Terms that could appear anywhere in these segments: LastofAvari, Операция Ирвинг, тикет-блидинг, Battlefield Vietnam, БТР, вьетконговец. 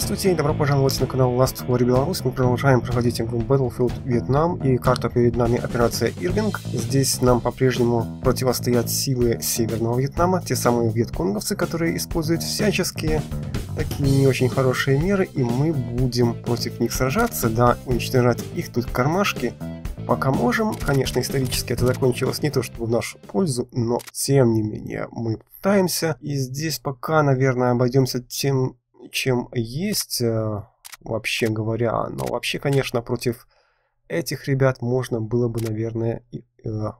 Здравствуйте и добро пожаловать на канал LastofAvari Беларусь. Мы продолжаем проходить игру Battlefield Vietnam, и карта перед нами — Операция Ирвинг. Здесь нам по-прежнему противостоят силы Северного Вьетнама, те самые вьетконговцы, которые используют всяческие такие не очень хорошие меры, и мы будем против них сражаться, да, уничтожать их тут кармашки, пока можем. Конечно, исторически это закончилось не то чтобы в нашу пользу, но тем не менее мы пытаемся, и здесь пока, наверное, обойдемся тем, чем есть, вообще говоря. Но вообще, конечно, против этих ребят можно было бы, наверное,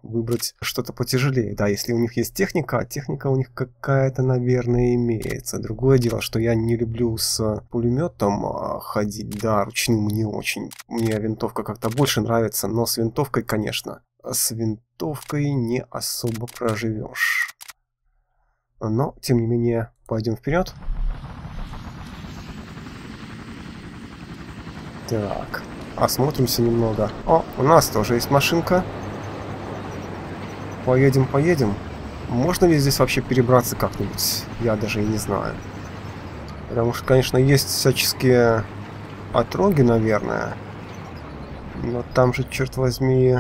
выбрать что-то потяжелее. Да, если у них есть техника, а техника у них какая-то, наверное, имеется. Другое дело, что я не люблю с пулеметом ходить, да, ручным не очень. Мне винтовка как-то больше нравится, но с винтовкой, конечно, с винтовкой не особо проживешь. Но, тем не менее, пойдем вперед. Так, осмотримся немного. О, у нас тоже есть машинка. Поедем, поедем. Можно ли здесь вообще перебраться как-нибудь? Я даже и не знаю. Потому что, конечно, есть всяческие отроги, наверное. Но там же, черт возьми,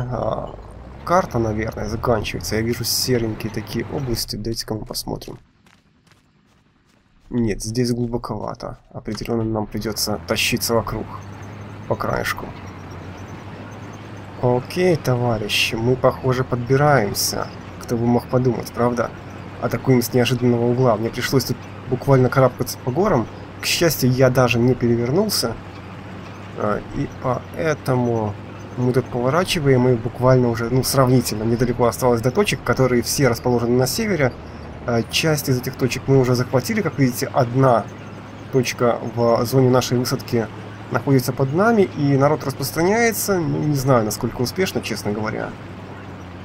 карта, наверное, заканчивается. Я вижу серенькие такие области. Дайте-ка мы посмотрим. Нет, здесь глубоковато. Определенно нам придется тащиться вокруг. По краешку. Окей, товарищи, мы, похоже, подбираемся. Кто бы мог подумать, правда? Атакуем с неожиданного угла. Мне пришлось тут буквально карабкаться по горам. К счастью, я даже не перевернулся. И поэтому мы тут поворачиваем и буквально уже, ну, сравнительно недалеко осталось до точек, которые все расположены на севере. Часть из этих точек мы уже захватили. Как видите, одна точка в зоне нашей высадки находится под нами, и народ распространяется. Ну, не знаю, насколько успешно, честно говоря.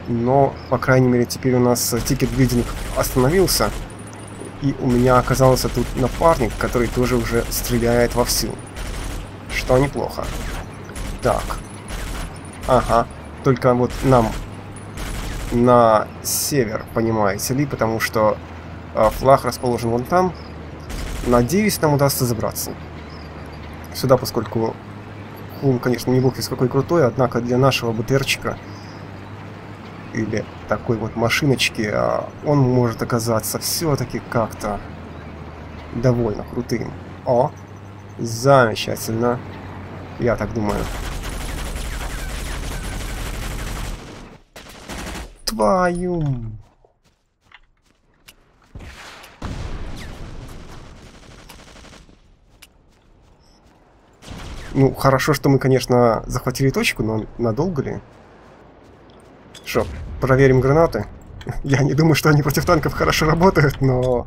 Но, по крайней мере, теперь у нас тикет-блидинг остановился. И у меня оказался тут напарник, который тоже уже стреляет вовсю. Что неплохо. Так. Ага. Только вот нам на север, понимаете ли, потому что флаг расположен вон там. Надеюсь, нам удастся забраться сюда, поскольку он, конечно, не бог весь какой крутой, однако для нашего БТРчика или такой вот машиночки он может оказаться все-таки как-то довольно крутым. О, замечательно, я так думаю. Твою... Ну, хорошо, что мы, конечно, захватили точку, но надолго ли? Что, проверим гранаты? Я не думаю, что они против танков хорошо работают, но...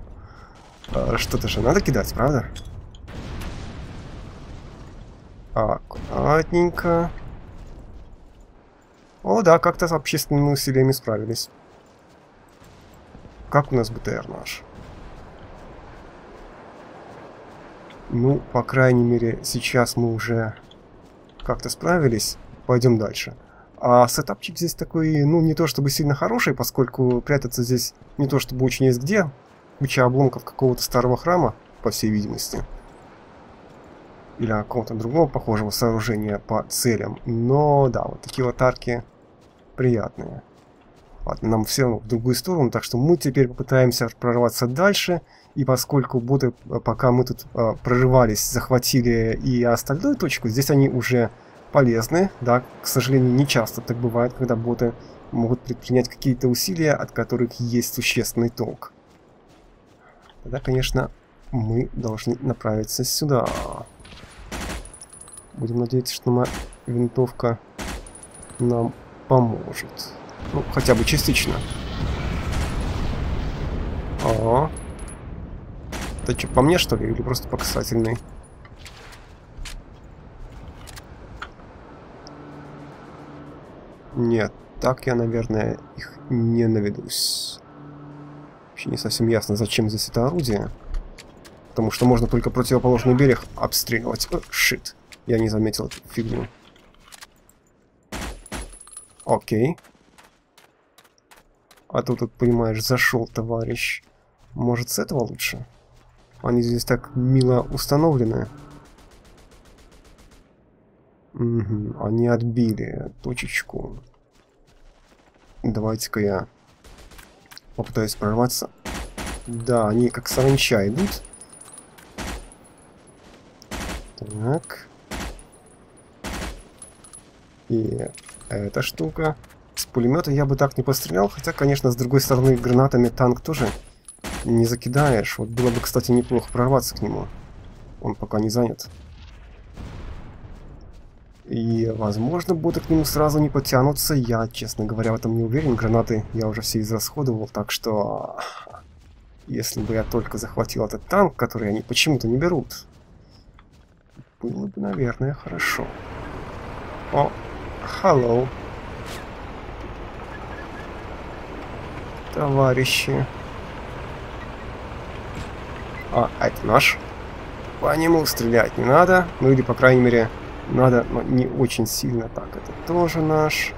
что-то же надо кидать, правда? Аккуратненько. О, да, как-то с общественными усилиями справились. Как у нас БТР наш? Ну, по крайней мере, сейчас мы уже как-то справились. Пойдем дальше. А сетапчик здесь такой, ну, не то чтобы сильно хороший, поскольку прятаться здесь не то чтобы очень есть где. Куча обломков какого-то старого храма, по всей видимости. Или какого-то другого похожего сооружения по целям. Но, да, вот такие вот арки приятные. Ладно, нам все равно в другую сторону, так что мы теперь попытаемся прорваться дальше. И поскольку боты, пока мы тут прорывались, захватили и остальную точку, здесь они уже полезны. Да, к сожалению, не часто так бывает, когда боты могут предпринять какие-то усилия, от которых есть существенный толк. Тогда, конечно, мы должны направиться сюда. Будем надеяться, что моя винтовка нам поможет. Ну, хотя бы частично. О, это что, по мне, что ли? Или просто по касательной? Нет, так я, наверное, их не наведусь. Вообще не совсем ясно, зачем здесь это орудие. Потому что можно только противоположный берег обстреливать. О, шит. Я не заметил эту фигню. Окей. А тут, вот, понимаешь, зашел товарищ. Может, с этого лучше? Они здесь так мило установлены. Угу, они отбили точечку. Давайте-ка я попытаюсь прорваться. Да, они как саранча идут. Так. И эта штука. С пулемета я бы так не пострелял. Хотя, конечно, с другой стороны, гранатами танк тоже не закидаешь. Вот было бы, кстати, неплохо прорваться к нему. Он пока не занят. И, возможно, боты к нему сразу не потянутся. Я, честно говоря, в этом не уверен. Гранаты я уже все израсходовал. Так что, если бы я только захватил этот танк, который они почему-то не берут, было бы, наверное, хорошо. О, hello. Товарищи. А, это наш. По нему стрелять не надо. Ну или, по крайней мере... Надо, но не очень сильно. Так, это тоже наш.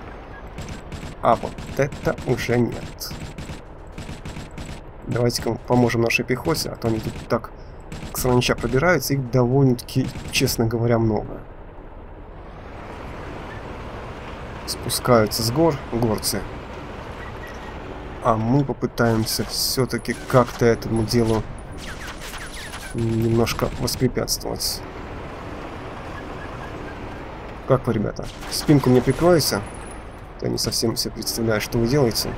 А вот это уже нет. Давайте-ка поможем нашей пехоте, а то они тут так к саранча пробираются. Их довольно-таки, честно говоря, много. Спускаются с гор горцы. А мы попытаемся все-таки как-то этому делу немножко воспрепятствовать. Как вы, ребята? Спинку мне прикройся. Я не совсем себе представляю, что вы делаете.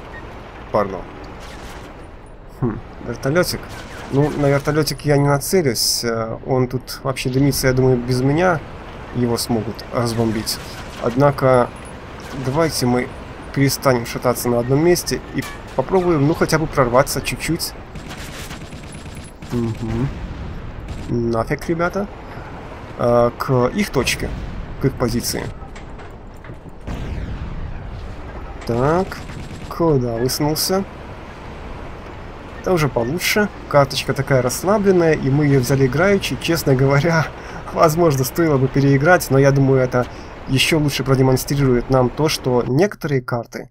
Парно. Хм, вертолетик. Ну, на вертолетик я не нацелюсь. Он тут вообще дымится, я думаю, без меня. Его смогут разбомбить. Однако, давайте мы перестанем шататься на одном месте и попробуем, ну, хотя бы прорваться чуть-чуть. Угу. Нафиг, ребята. К их точке. К их позиции. Так, куда высунулся? Это уже получше. Карточка такая расслабленная, и мы ее взяли играючи. Честно говоря, возможно, стоило бы переиграть, но я думаю, это еще лучше продемонстрирует нам то, что некоторые карты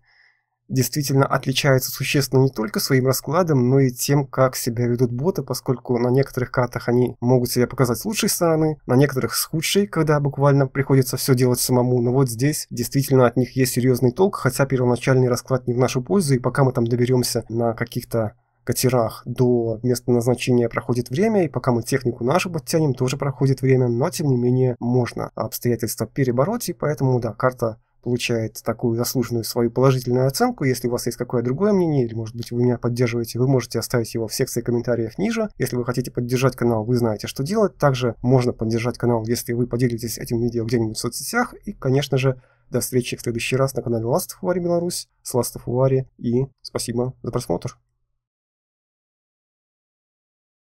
действительно отличаются существенно не только своим раскладом, но и тем, как себя ведут боты, поскольку на некоторых картах они могут себя показать с лучшей стороны, на некоторых с худшей, когда буквально приходится все делать самому, но вот здесь действительно от них есть серьезный толк, хотя первоначальный расклад не в нашу пользу, и пока мы там доберемся на каких-то катерах до места назначения проходит время, и пока мы технику нашу подтянем, тоже проходит время, но тем не менее можно обстоятельства перебороть, и поэтому, да, карта получает такую заслуженную свою положительную оценку. Если у вас есть какое-то другое мнение, или, может быть, вы меня поддерживаете, вы можете оставить его в секции комментариев ниже. Если вы хотите поддержать канал, вы знаете, что делать. Также можно поддержать канал, если вы поделитесь этим видео где-нибудь в соцсетях. И, конечно же, до встречи в следующий раз на канале LastofAvari Беларусь с LastofAvari. И спасибо за просмотр.